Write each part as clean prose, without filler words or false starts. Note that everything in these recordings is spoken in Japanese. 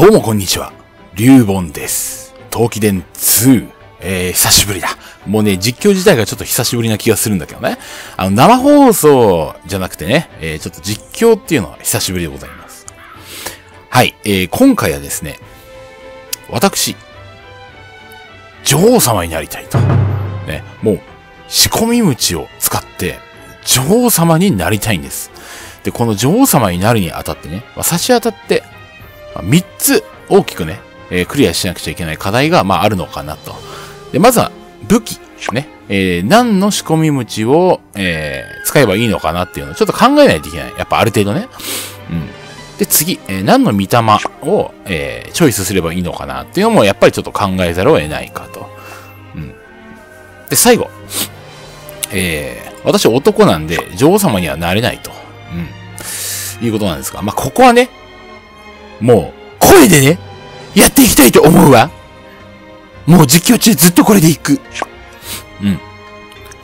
どうもこんにちは。龍凡です。冬季伝2。久しぶりだ。もうね、実況自体がちょっと久しぶりな気がするんだけどね。生放送じゃなくてね、ちょっと実況っていうのは久しぶりでございます。はい、今回はですね、私、女王様になりたいと。ね、もう、仕込み鞭を使って、女王様になりたいんです。で、この女王様になるにあたってね、差し当たって、3つ大きくね、クリアしなくちゃいけない課題が、あるのかなと。で、まずは、武器。ね。何の仕込み鞭を、使えばいいのかなっていうのをちょっと考えないといけない。やっぱある程度ね。うん。で、次、何の御霊を、チョイスすればいいのかなっていうのも、やっぱりちょっと考えざるを得ないかと。うん。で、最後。私男なんで、女王様にはなれないと。うん。いうことなんですが、ここはね、もう、声でね、やっていきたいと思うわ。もう実況中ずっとこれでいく。うん。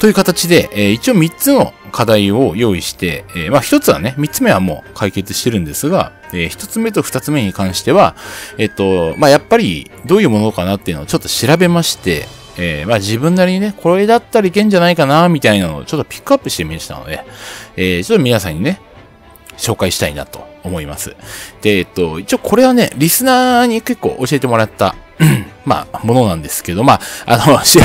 という形で、一応3つの課題を用意して、1つはね、3つ目はもう解決してるんですが、1つ目と2つ目に関しては、やっぱりどういうものかなっていうのをちょっと調べまして、自分なりにね、これだったらいけんじゃないかな、みたいなのをちょっとピックアップしてみましたので、ちょっと皆さんにね、紹介したいなと思います。で、一応これはね、リスナーに結構教えてもらった、ものなんですけど、調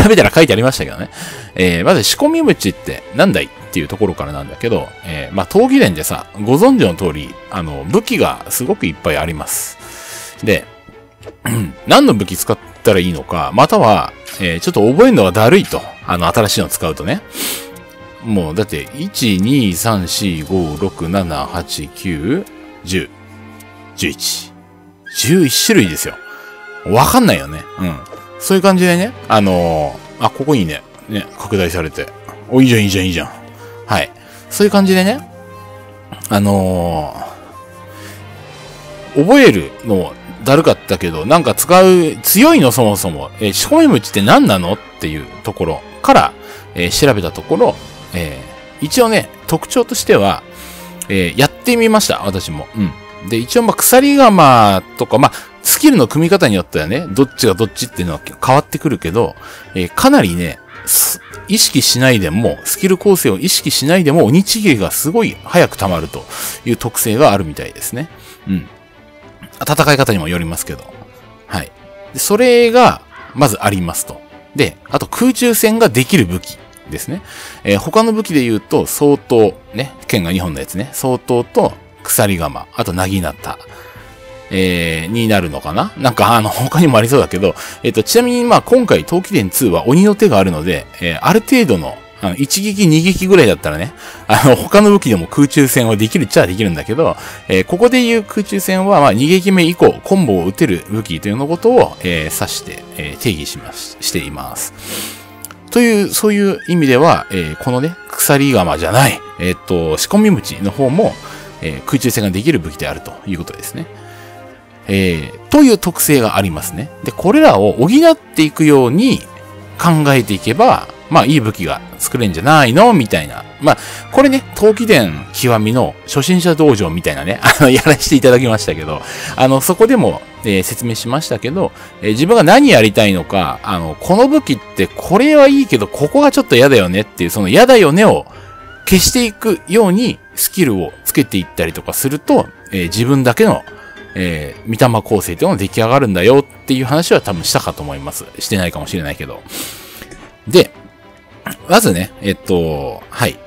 べたら書いてありましたけどね。まず仕込み鞭って何だいっていうところからなんだけど、冬季伝でさ、ご存知の通り、武器がすごくいっぱいあります。で、何の武器使ったらいいのか、または、ちょっと覚えるのがだるいと。新しいの使うとね。もう、だって、1、2、3、4、5、6、7、8、9、10、11。11種類ですよ。わかんないよね。うん。そういう感じでね、ここにね、拡大されて。お、いいじゃん、いいじゃん、いいじゃん。はい。そういう感じでね、覚えるのを、だるかったけど、なんか使う、強いのそもそも、仕込み鞭って何なのっていうところから、調べたところ、一応ね、特徴としては、やってみました、私も。うん。で、一応鎖鎌とか、スキルの組み方によってはね、どっちがどっちっていうのは変わってくるけど、かなりね、意識しないでも、スキル構成を意識しないでも、鬼ちぎりがすごい早く溜まるという特性があるみたいですね。うん。戦い方にもよりますけど。はい。で、それが、まずありますと。で、あと空中戦ができる武器ですね。他の武器で言うと、双刀、ね、剣が2本のやつね。双刀と鎖鎌、あと薙刀、になるのかな？なんか、他にもありそうだけど、ちなみに、今回、冬季伝2は鬼の手があるので、ある程度の、一撃二撃ぐらいだったらね、他の武器でも空中戦はできるっちゃできるんだけど、ここで言う空中戦は、二撃目以降、コンボを打てる武器というのことを、指して、定義しています。という、そういう意味では、このね、鎖鎌じゃない、仕込み鞭の方も、空中戦ができる武器であるということですね。という特性がありますね。で、これらを補っていくように考えていけば、いい武器が作れんじゃないのみたいな。これね、冬季伝極みの初心者道場みたいなね、やらせていただきましたけど、そこでも、説明しましたけど、自分が何やりたいのか、この武器ってこれはいいけど、ここがちょっと嫌だよねっていう、その嫌だよねを消していくようにスキルをつけていったりとかすると、自分だけの、御霊構成っていうのが出来上がるんだよっていう話は多分したかと思います。してないかもしれないけど。で、まずね、はい。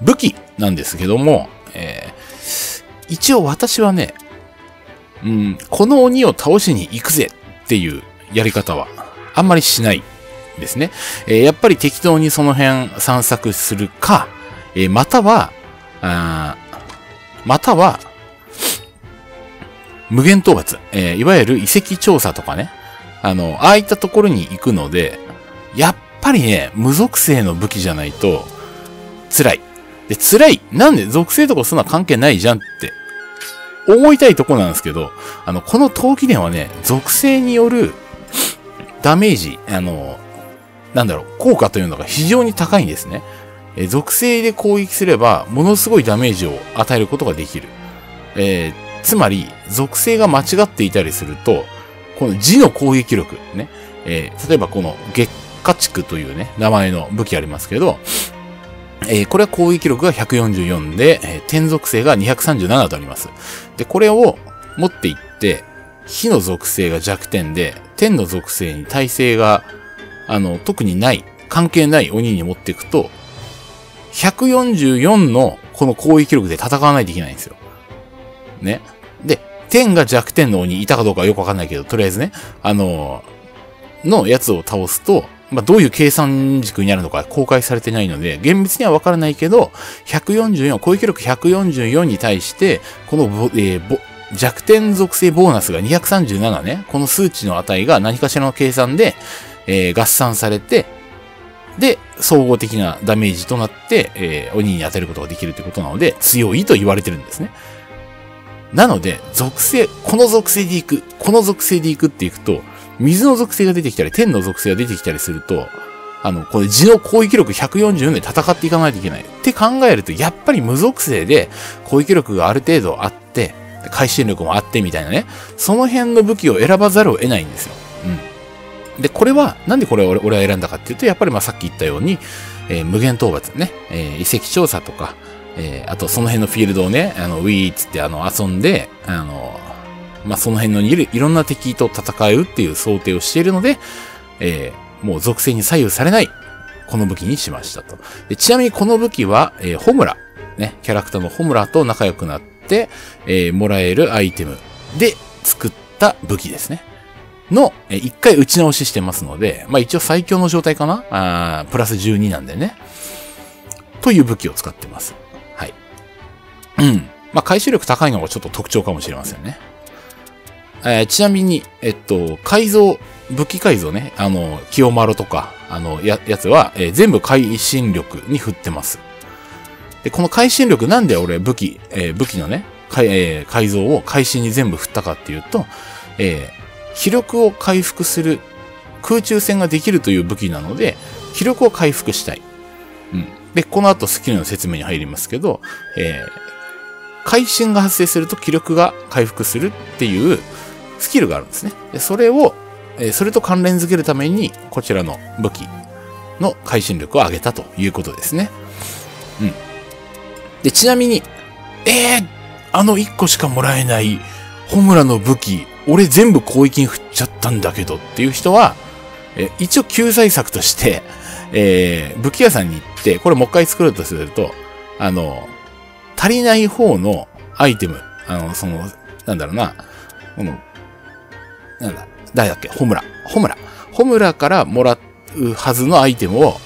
武器なんですけども、一応私はね、この鬼を倒しに行くぜっていうやり方はあんまりしないですね。やっぱり適当にその辺散策するか、または、無限討伐、いわゆる遺跡調査とかね、ああいったところに行くので、やっぱりね、無属性の武器じゃないと、辛い。で、辛い。なんで属性とかそんな関係ないじゃんって、思いたいとこなんですけど、この冬季伝はね、属性によるダメージ、効果というのが非常に高いんですね。属性で攻撃すれば、ものすごいダメージを与えることができる。つまり、属性が間違っていたりすると、この字の攻撃力ね。例えばこの月下畜というね、名前の武器ありますけど、これは攻撃力が144で、天属性が237とあります。で、これを持っていって、火の属性が弱点で、天の属性に耐性が、特にない、関係ない鬼に持っていくと、144のこの攻撃力で戦わないといけないんですよ。ね。で、天が弱点の鬼いたかどうかはよくわかんないけど、とりあえずね、のやつを倒すと、まあ、どういう計算軸になるのか公開されてないので、厳密にはわからないけど、144、攻撃力144に対して、この弱点属性ボーナスが237ね、この数値の値が何かしらの計算で、合算されて、で、総合的なダメージとなって、鬼に当てることができるということなので、強いと言われてるんですね。なので、属性、この属性でいく、この属性でいくっていくと、水の属性が出てきたり、天の属性が出てきたりすると、これ地の攻撃力144で戦っていかないといけない。って考えると、やっぱり無属性で攻撃力がある程度あって、回収力もあってみたいなね、その辺の武器を選ばざるを得ないんですよ。うん。で、これは、なんでこれを俺は選んだかっていうと、やっぱりまあさっき言ったように、無限討伐ね、遺跡調査とか、あとその辺のフィールドをね、ウィーっつって遊んで、まあ、その辺のいろんな敵と戦うっていう想定をしているので、もう属性に左右されない、この武器にしましたと。でちなみにこの武器は、ホムラ、ね、キャラクターのホムラと仲良くなって、もらえるアイテムで作った武器ですね。の、一回打ち直ししてますので、まあ、一応最強の状態かなプラス12なんでね。という武器を使ってます。はい。うん。まあ、回収力高いのがちょっと特徴かもしれませんね。ちなみに、武器改造ね、清丸とか、やつは、全部会心力に振ってます。で、この会心力なんで俺武器のね、改造を会心に全部振ったかっていうと、気力を回復する、空中戦ができるという武器なので、気力を回復したい。うん。で、この後スキルの説明に入りますけど、会心が発生すると気力が回復するっていうスキルがあるんですね。で、それと関連づけるために、こちらの武器の会心力を上げたということですね。うん。で、ちなみに、1個しかもらえない、ホムラの武器、俺全部攻撃に振っちゃったんだけどっていう人は、一応救済策として、武器屋さんに行って、これもう一回作ろうとすると、足りない方のアイテム、なんだろうな、誰だっけ、ホムラからもらうはずのアイテムを、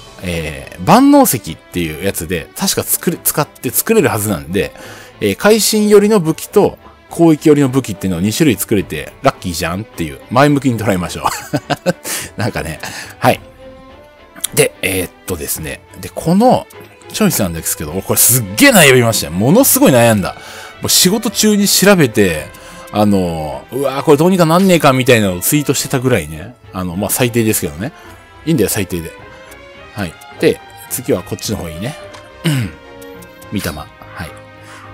万能石っていうやつで、確か使って作れるはずなんで、会心寄りの武器と攻撃寄りの武器っていうのを2種類作れて、ラッキーじゃんっていう、前向きに捉えましょう。なんかね、はい。で、ですね、で、この、チョイスなんですけど、これすっげえ悩みましたよ。ものすごい悩んだ。もう仕事中に調べて、うわーこれどうにかなんねえかみたいなのをツイートしてたぐらいね。まあ、最低ですけどね。いいんだよ、最低で。はい。で、次はこっちの方にね。御霊。は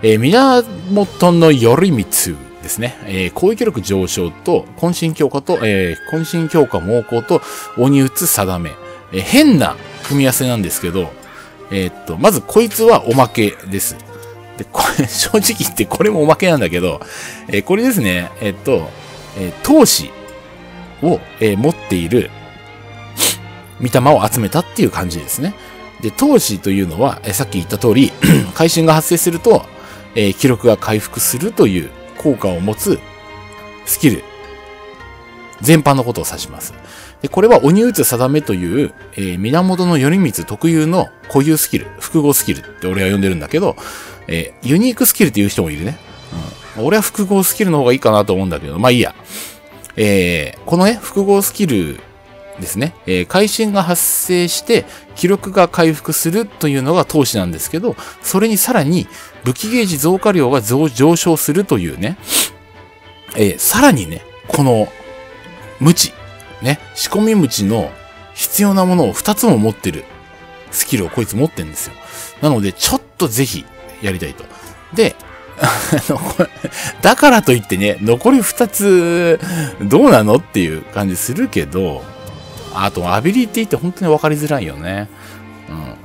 い。源頼光ですね。攻撃力上昇と、渾身強化猛攻と、鬼打つ定め。変な組み合わせなんですけど、まずこいつはおまけです。で、これ、正直言ってこれもおまけなんだけど、これですね、闘志を、持っている御霊を集めたっていう感じですね。で、闘志というのは、さっき言った通り、会心が発生すると、気力が回復するという効果を持つスキル。全般のことを指します。で、これは鬼打つ定めという、源頼光特有の固有スキル、複合スキルって俺は呼んでるんだけど、ユニークスキルっていう人もいるね。うん。俺は複合スキルの方がいいかなと思うんだけど、まあいいや。このね、複合スキルですね。会心が発生して、気力が回復するというのが闘志なんですけど、それにさらに武器ゲージ増加量が上昇するというね、さらにね、この、無知。ね。仕込み無知の必要なものを2つも持ってるスキルをこいつ持ってるんですよ。なので、ちょっとぜひやりたいと。で、だからといってね、残り2つどうなのっていう感じするけど、あとアビリティって本当に分かりづらいよね。うん。ま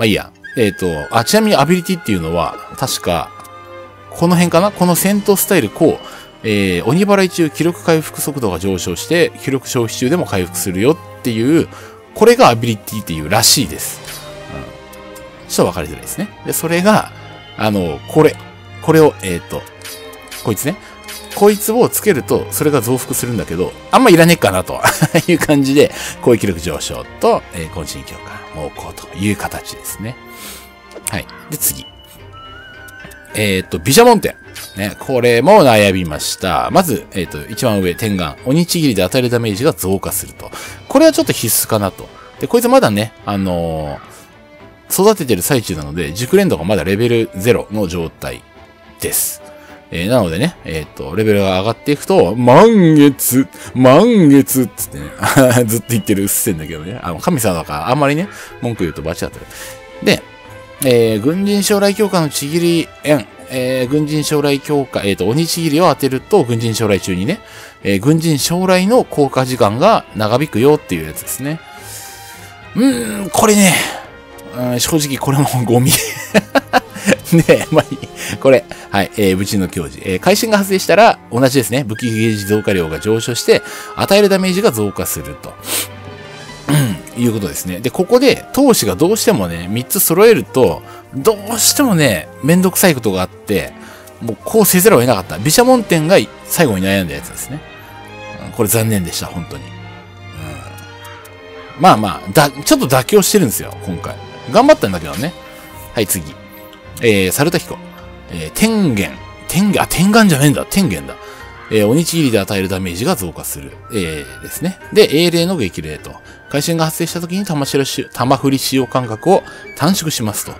あいいや。ちなみにアビリティっていうのは、確か、この辺かな？この戦闘スタイルこう、鬼払い中記録回復速度が上昇して、記録消費中でも回復するよっていう、これがアビリティっていうらしいです。うん。ちょっと分かりづらいですね。で、それが、これを、こいつね。こいつをつけると、それが増幅するんだけど、あんまいらねえかな、という感じで、攻撃力上昇と、渾身強化、猛攻という形ですね。はい。で、次。毘沙門天。ね、これも悩みました。まず、一番上、天眼。鬼ちぎりで与えるダメージが増加すると。これはちょっと必須かなと。で、こいつまだね、育ててる最中なので、熟練度がまだレベル0の状態です。なのでね、レベルが上がっていくと、満月っつってね、ずっと言ってるうっせんだけどね、神様だからあんまりね、文句言うとバチ当たる。で、軍人将来強化のちぎり円、軍人将来強化、鬼ちぎりを当てると、軍人将来中にね、軍人将来の効果時間が長引くよっていうやつですね。これね、正直これもゴミ。ねえ、まあいい。これ。はい。武神の矜持。会心が発生したら、同じですね。武器ゲージ増加量が上昇して、与えるダメージが増加すると。いうことですね。で、ここで、闘志がどうしてもね、3つ揃えると、どうしてもね、めんどくさいことがあって、もうこうせざるを得なかった。毘沙門天が最後に悩んだやつですね。これ残念でした、本当に。まあまあ、ちょっと妥協してるんですよ、今回。頑張ったんだけどね。はい、次。猿田彦。天元。天眼じゃねえんだ。天元だ。鬼ちぎりで与えるダメージが増加する。ですね。で、英霊の激励と。回心が発生した時に玉振り使用間隔を短縮しますと。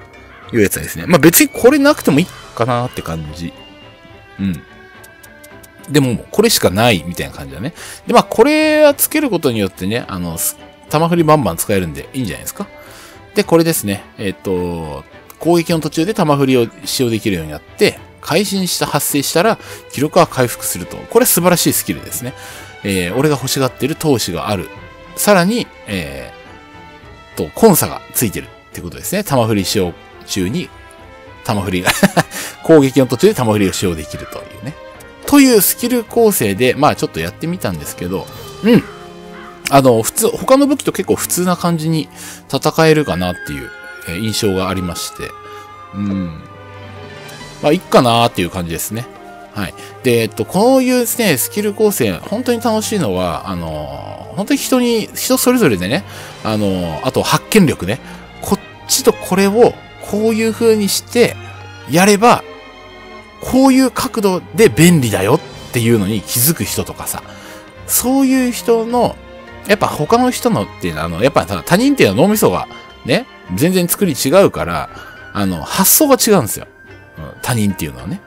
いうやつですね。まあ、別にこれなくてもいいかなって感じ。うん。でも、これしかないみたいな感じだね。で、まあ、これはつけることによってね、玉振りバンバン使えるんでいいんじゃないですか。で、これですね。攻撃の途中で玉振りを使用できるようになって、発生したら、記録は回復すると。これ素晴らしいスキルですね。俺が欲しがってる闘志がある。さらに、コンサがついてるってことですね。玉振り使用中に、玉振りが、攻撃の途中で玉振りを使用できるというね。というスキル構成で、まあちょっとやってみたんですけど、うん。他の武器と結構普通な感じに戦えるかなっていう印象がありまして。まあ、いっかなーっていう感じですね。はい。で、こういうですね、スキル構成、本当に楽しいのは、本当に人それぞれでね、あと発見力ね。こっちとこれを、こういう風にして、やれば、こういう角度で便利だよっていうのに気づく人とかさ、そういう人の、やっぱ他の人のっていうのは、やっぱ他人っていうのは脳みそがね、全然作り違うから、発想が違うんですよ。他人っていうのはね。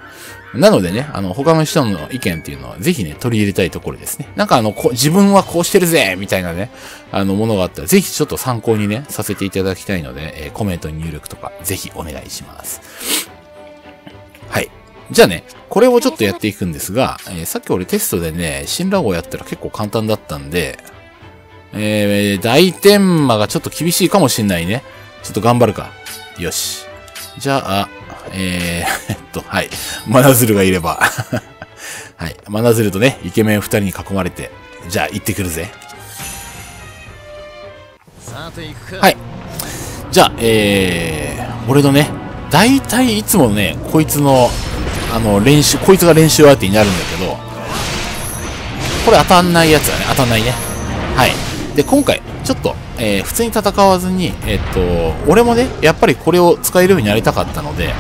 なのでね、他の人の意見っていうのはぜひね、取り入れたいところですね。なんか自分はこうしてるぜみたいなね、ものがあったら、ぜひちょっと参考にね、させていただきたいので、コメントに入力とか、ぜひお願いします。はい。じゃあね、これをちょっとやっていくんですが、さっき俺テストでね、神羅号やったら結構簡単だったんで、大天魔がちょっと厳しいかもしんないね。ちょっと頑張るか。よし。じゃあ、はい。マナズルがいれば。はい。マナズルとね、イケメン2人に囲まれて、じゃあ行ってくるぜ。はい。じゃあ、俺のね、大体いつもね、こいつの、こいつが練習相手になるんだけど、これ当たんないやつだね。当たんないね。はい。で、今回、ちょっと、普通に戦わずに、俺もね、やっぱりこれを使えるようになりたかったので、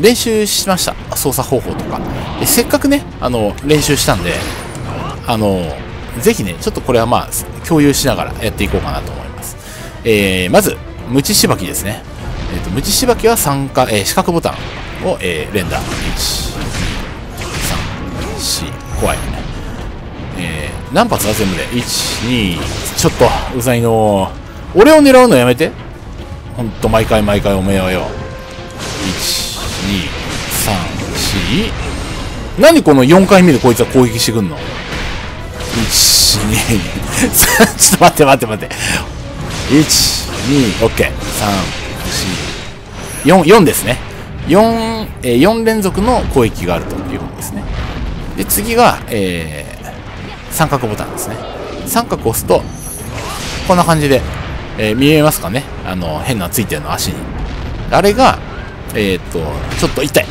練習しました。操作方法とか。でせっかくね、練習したんで、ぜひね、ちょっとこれはまあ、共有しながらやっていこうかなと思います。まず、ムチしばきですね。ムチしばきは四角ボタンを、連打。1、2、3、4、怖いよね。何発だ全部で ?1、2、ちょっと、うざいの俺を狙うのやめて。ほんと、毎回おめえはよ。1、2、3、4。何この4回目でこいつは攻撃してくんの？ 1、2、3、ちょっと待って待って待って。1、2、OK。3、4、4ですね。4連続の攻撃があるということですね。で、次が、三角ボタンですね。三角を押すと、こんな感じで、見えますかね？変なのついてるの、足に。あれが、ちょっと痛い。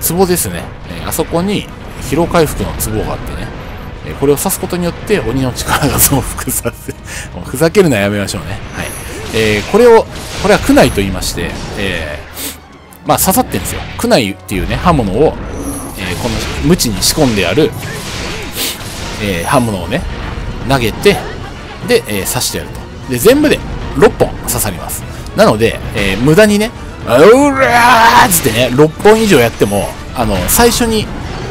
ツボですね。あそこに、疲労回復のツボがあってね。これを刺すことによって、鬼の力が増幅させる。ふざけるのはやめましょうね。はい。これは苦内と言いまして、まあ、刺さってんですよ。苦内っていうね、刃物を、この無知に仕込んである、刃物をね、投げて、で、刺してやると。で、全部で6本刺さります。なので、無駄にね、うらーっつってね、6本以上やっても、最初に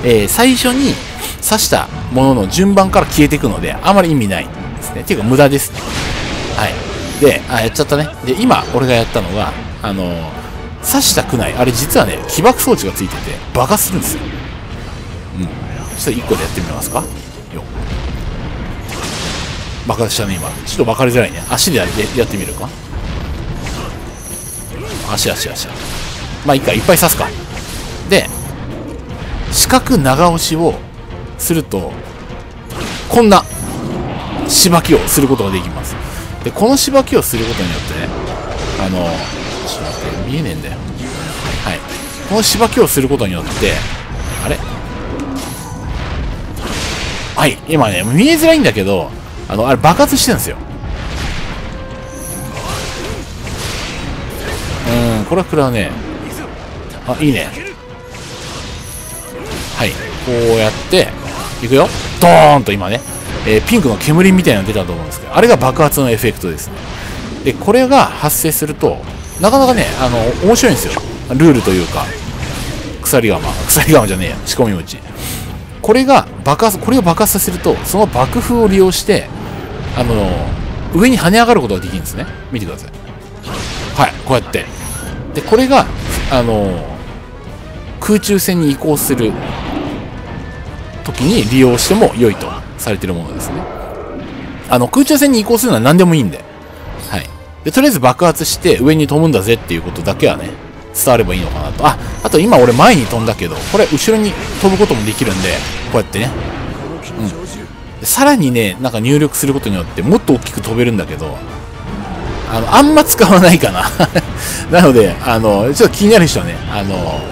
刺したものの順番から消えていくので、あまり意味ないですね。っていうか、無駄ですね。はい。で、あ、やっちゃったね。で、今、俺がやったのが、刺したくない。あれ実はね、起爆装置がついてて、爆発するんですよ。うん。ちょっと1個でやってみますか。よ。爆発したね、今。ちょっと分かりづらいね。足でやってみるか。足。まあ、いいか、いっぱい刺すか。で、四角長押しをすると、こんな、しばきをすることができます。で、このしばきをすることによってね、ちょっと待って、見えねえんだよ。はい。このしばきをすることによって、あれ？はい、今ね、見えづらいんだけど、あれ爆発してるんですよ。これは食らうね。あ、いいね。はい。こうやって、いくよ。ドーンと今ね、ピンクの煙みたいなの出たと思うんですけど、あれが爆発のエフェクトですね。で、これが発生すると、なかなかね、面白いんですよ。ルールというか、鎖釜じゃねえや、仕込み打ち。これを爆発させると、その爆風を利用して、上に跳ね上がることができるんですね。見てください。はい、こうやって。で、これが、空中戦に移行する時に利用しても良いとされているものですね。空中戦に移行するのは何でもいいんで。はい。で、とりあえず爆発して上に飛ぶんだぜっていうことだけはね、伝わればいいのかなと。あと今俺前に飛んだけど、これ後ろに飛ぶこともできるんで、こうやってね。うん。さらにね、なんか入力することによってもっと大きく飛べるんだけど、あんま使わないかな。なので、ちょっと気になる人はね、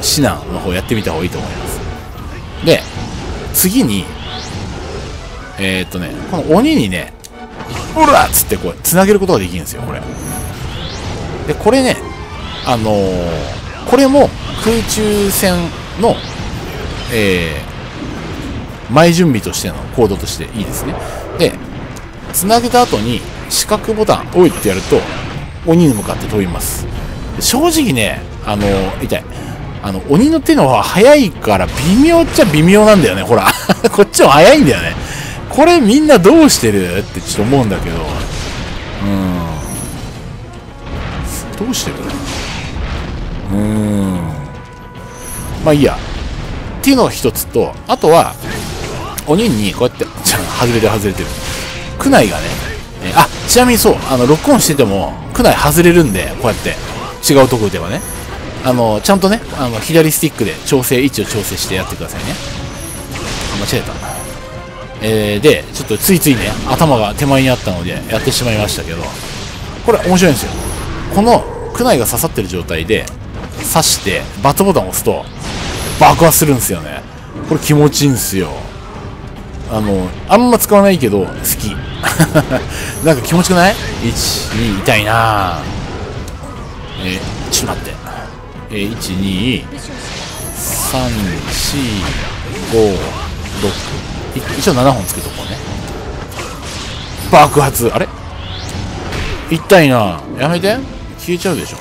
指南の方やってみた方がいいと思います。で、次に、この鬼にね、ほらっつってこう、つなげることができるんですよ、これ。で、これね、これも空中戦の、前準備としての行動としていいですね。で、つなげた後に四角ボタン、おいってやると、鬼に向かって飛びます。正直ね、痛い。鬼の手の方が速いから微妙っちゃ微妙なんだよね、ほら。こっちも速いんだよね。これみんなどうしてるってちょっと思うんだけど。どうしてる？まあいいや。っていうのが一つと、あとは、鬼にこうやって、外れてる。区内がね、ちなみにそう、ロックオンしてても、区内外れるんで、こうやって、違うとこ打てばね。ちゃんとね、左スティックで位置を調整してやってくださいね。間違えた。で、ちょっとついね、頭が手前にあったので、やってしまいましたけど、これ面白いんですよ。この、クナイが刺さってる状態で、刺して、バツボタンを押すと、爆発するんですよね。これ気持ちいいんですよ。あんま使わないけど、好き。なんか気持ちくない？ 1、2、痛いなぁ。ちょっと待って。1、2、3、4、5、6、一応7本つけとこうね。爆発。あれ？痛いな。やめて。消えちゃうでしょ。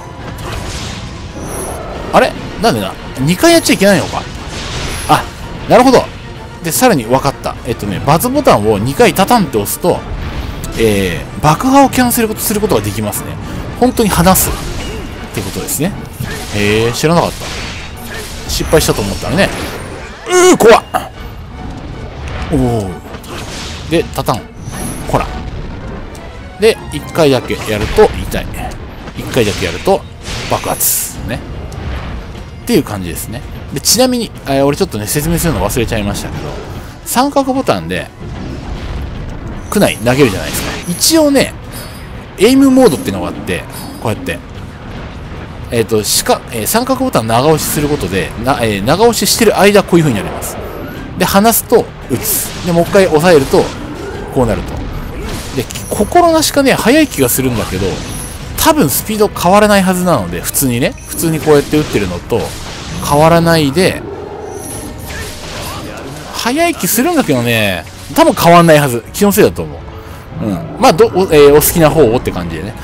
あれ？なんでな。2回やっちゃいけないのか。あ、なるほど。で、さらに分かった。バツボタンを2回タタンって押すと、爆破をキャンセルすることができますね。本当に離す。ってことですね。へえ、知らなかった。失敗したと思ったらね。うー、怖っ。おお。で、たたん、ほら。で、1回だけやると痛い。1回だけやると爆発ね。っていう感じですね。で、ちなみに、俺ちょっとね、説明するの忘れちゃいましたけど、三角ボタンで、区内投げるじゃないですか。一応ね、エイムモードっていうのがあって、こうやって、三角ボタン長押しすることで、長押ししてる間、こういう風になります。で、離すと、打つ。で、もう一回押さえると、こうなると。で、心なしかね、速い気がするんだけど、多分スピード変わらないはずなので、普通にね、普通にこうやって打ってるのと、変わらないで、速い気するんだけどね、多分変わんないはず。気のせいだと思う。うん。まあ、お好きな方をって感じでね。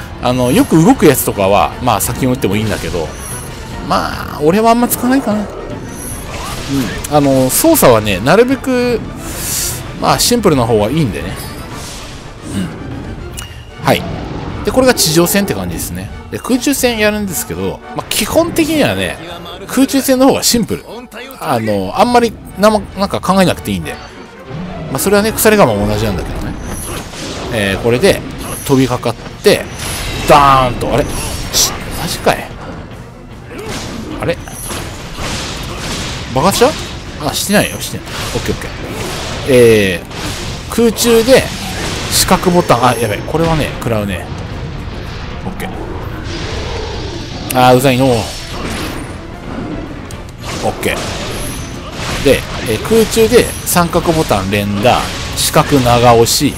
よく動くやつとかは、まあ、先を打ってもいいんだけど、まあ、俺はあんま使わないかな。うん。操作はね、なるべく、まあ、シンプルな方がいいんでね。うん。はい。で、これが地上戦って感じですね。で、空中戦やるんですけど、まあ、基本的にはね、空中戦の方がシンプル。あんまりなんか考えなくていいんで。まあ、それはね、腐れ釜も同じなんだけどね。これで、飛びかかって、ダーンと、あれマジかい。あれ爆発した?あ、してないよ、してない。オッケーオッケー。空中で、四角ボタン、あ、やべえ、これはね、食らうね。オッケー。あー、うざいの。オッケー。で、空中で三角ボタン連打、四角長押し、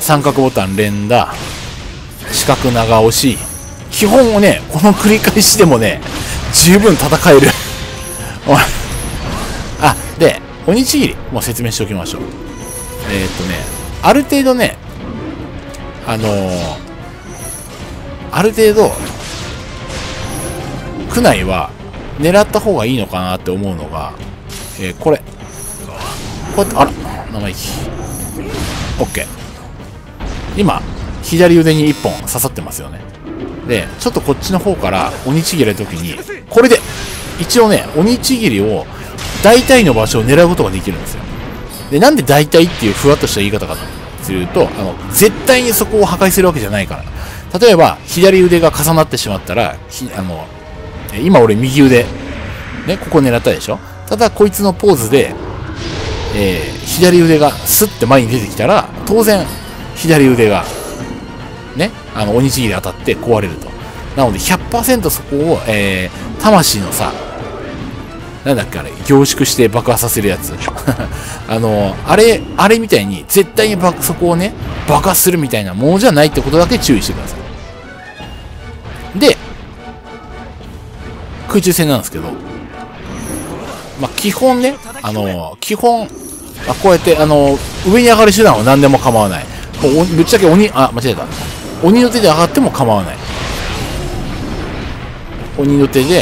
三角ボタン連打、四角長押し、基本をね、この繰り返しでもね、十分戦える。あ、で、鬼ちぎり、もう説明しておきましょう。ある程度ね、ある程度、区内は、狙った方がいいのかなって思うのが、これ。こうやって、あら、生意気。OK。今、左腕に1本刺さってますよね。で、ちょっとこっちの方から鬼ちぎるときに、これで、一応ね、鬼ちぎりを大体の場所を狙うことができるんですよ。で、なんで大体っていうふわっとした言い方かというと、絶対にそこを破壊するわけじゃないから。例えば、左腕が重なってしまったら、今俺右腕、ね、ここ狙ったでしょ。ただこいつのポーズで、左腕がスッて前に出てきたら、当然、左腕が、ね、鬼ちぎり当たって壊れると。なので100% そこを、魂のさ、なんだっけあれ、凝縮して爆破させるやつ。あれみたいに、絶対にそこをね、爆破するみたいなものじゃないってことだけ注意してください。で、空中戦なんですけど、まあ、基本ね、まあ、こうやって、上に上がる手段は何でも構わない。もうぶっちゃけ鬼、あ、間違えた。鬼の手で上がっても構わない。鬼の手で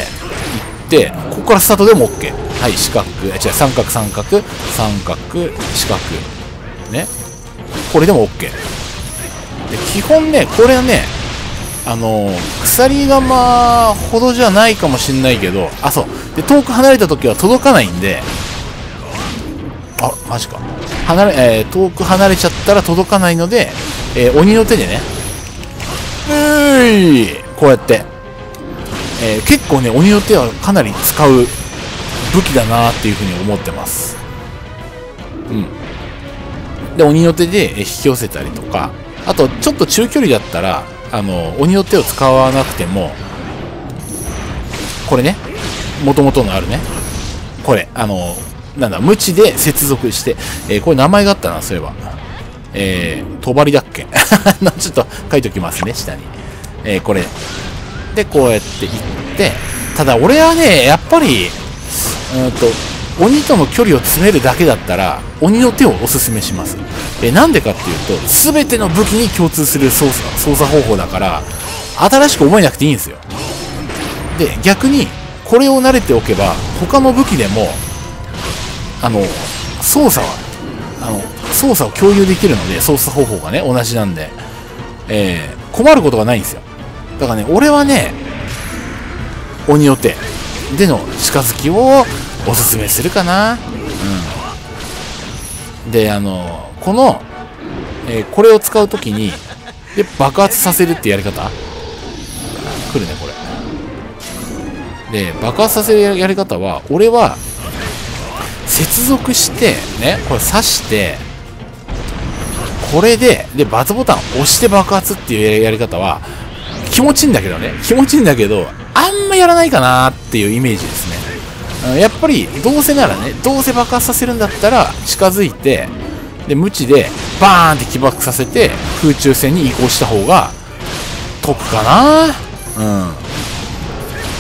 行って、ここからスタートでも OK。はい、四角、違う、三角、三角、三角、四角。ね。これでも OK。で、基本ね、これはね、鎖釜ほどじゃないかもしんないけど、あ、そう。で、遠く離れた時は届かないんで、あ、マジか。遠く離れちゃったら届かないので、鬼の手でね、こうやって、結構ね、鬼の手はかなり使う武器だなっていうふうに思ってます。うん。で、鬼の手で引き寄せたりとか、あと、ちょっと中距離だったら、鬼の手を使わなくても、これね、元々のあるね、これ、なんだ、無知で接続して、これ名前があったな、そういえば。とばりだっけちょっと書いときますね、下に。これ。で、こうやっていって、ただ俺はね、やっぱり、鬼との距離を詰めるだけだったら、鬼の手をおすすめします。なんでかっていうと、すべての武器に共通する操作方法だから、新しく覚えなくていいんですよ。で、逆に、これを慣れておけば、他の武器でも、操作を共有できるので、操作方法がね、同じなんで、困ることがないんですよ。だからね、俺はね、鬼お手での近づきをおすすめするかな。うん、で、この、これを使うときにで爆発させるってやり方来るね、これ。で、爆発させるやり方は、俺は、接続して、ね、これ刺して、これで、で、バツボタン押して爆発っていうやり方は、気持ちいいんだけどね、気持ちいいんだけど、あんまやらないかなっていうイメージですね。やっぱり、どうせならね、どうせ爆発させるんだったら、近づいて、で、無知で、バーンって起爆させて、空中戦に移行した方が、得かな。うん。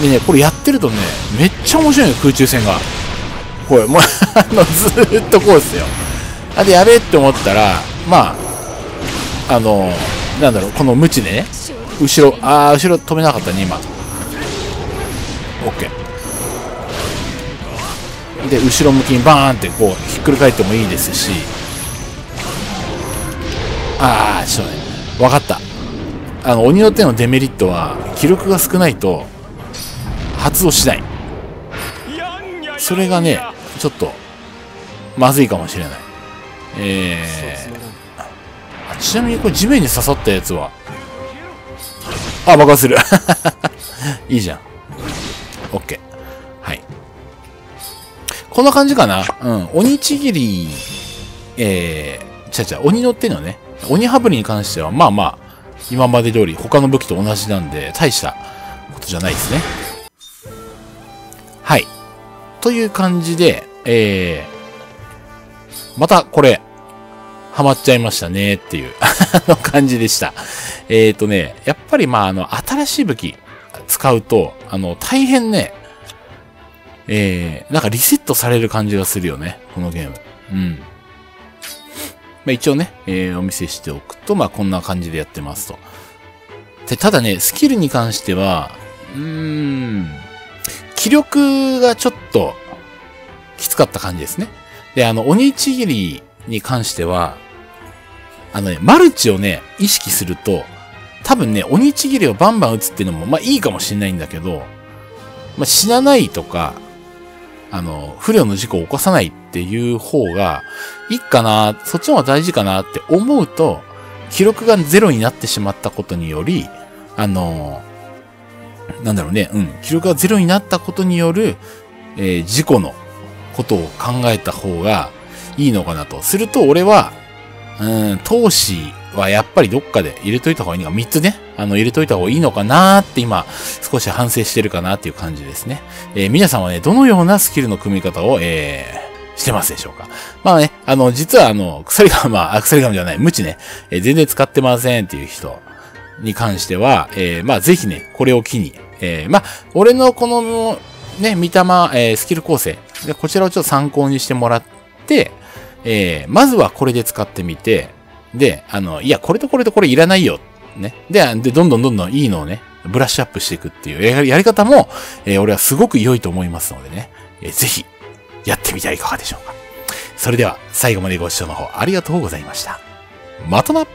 でね、これやってるとね、めっちゃ面白いの、空中戦が。これ、もう、ずーっとこうですよ。あ、で、やべえって思ったら、まあ、なんだろう、このムチでね、後ろ、あー、後ろ止めなかったね、今。OK。で、後ろ向きにバーンってこう、ひっくり返ってもいいですし、あー、ちょっとね、わかった。鬼の手のデメリットは、気力が少ないと、発動しない。それがね、ちょっと、まずいかもしれない。ちなみにこれ地面に刺さったやつは、あ、爆発する。いいじゃん。OK。はい。こんな感じかな。うん。鬼ちぎり、鬼の手のね、鬼羽振りに関しては、まあまあ、今まで通り他の武器と同じなんで、大したことじゃないですね。はい。という感じで、またこれ、ハマっちゃいましたねっていう、感じでした。ね、やっぱりまあ、新しい武器使うと、大変ね、なんかリセットされる感じがするよね、このゲーム。うん。まあ一応ね、お見せしておくと、まあこんな感じでやってますと。で、ただね、スキルに関しては、気力がちょっときつかった感じですね。で、鬼ちぎりに関しては、ね、マルチをね、意識すると、多分ね、鬼ちぎりをバンバン打つっていうのも、まあいいかもしれないんだけど、まあ死なないとか、不良の事故を起こさないっていう方がいいかな、そっちの方が大事かなって思うと、記録がゼロになってしまったことにより、なんだろうね、うん、記録がゼロになったことによる、事故のことを考えた方がいいのかなと。すると、俺は、投資はやっぱりどっかで入れといた方がいいのか、3つね、入れといた方がいいのかなーって今、少し反省してるかなっていう感じですね。皆さんはね、どのようなスキルの組み方を、してますでしょうか。まあね、実は鎖鎌じゃない、無知ね、全然使ってませんっていう人に関しては、まあぜひね、これを機に、まあ、俺のこの、ね、見たま、スキル構成で、こちらをちょっと参考にしてもらって、まずはこれで使ってみて、で、いや、これとこれとこれいらないよ。ね。で、どんどんいいのをね、ブラッシュアップしていくっていうやり方も、俺はすごく良いと思いますのでね、ぜひ、やってみてはいかがでしょうか。それでは、最後までご視聴の方ありがとうございました。またな。